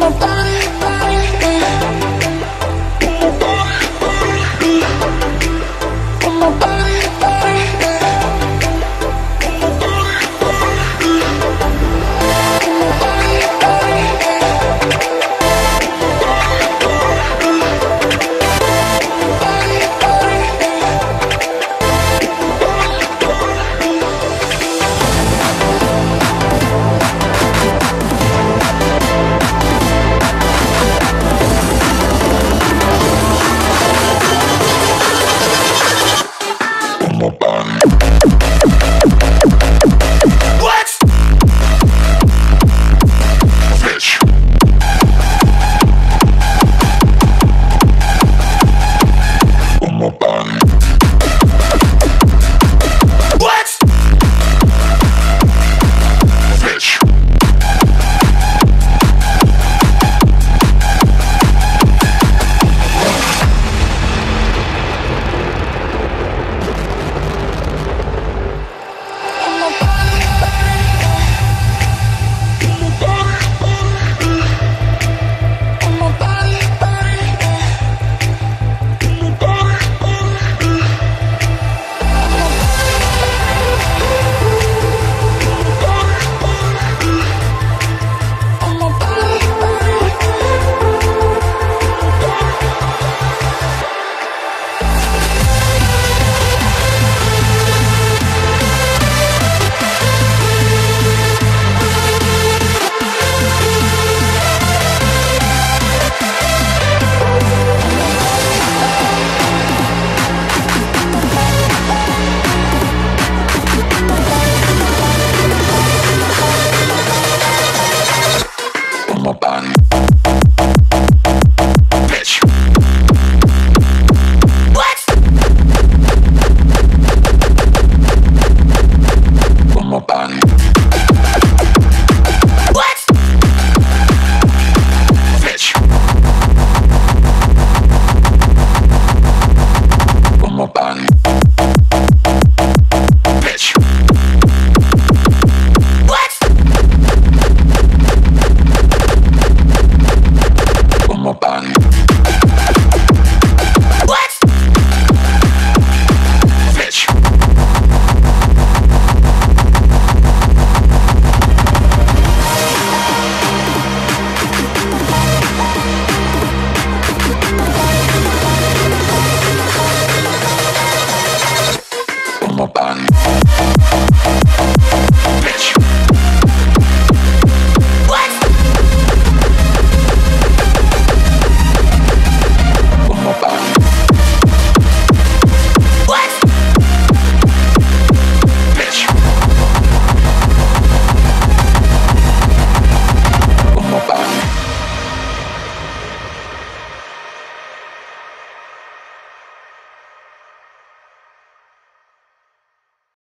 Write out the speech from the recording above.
I'm a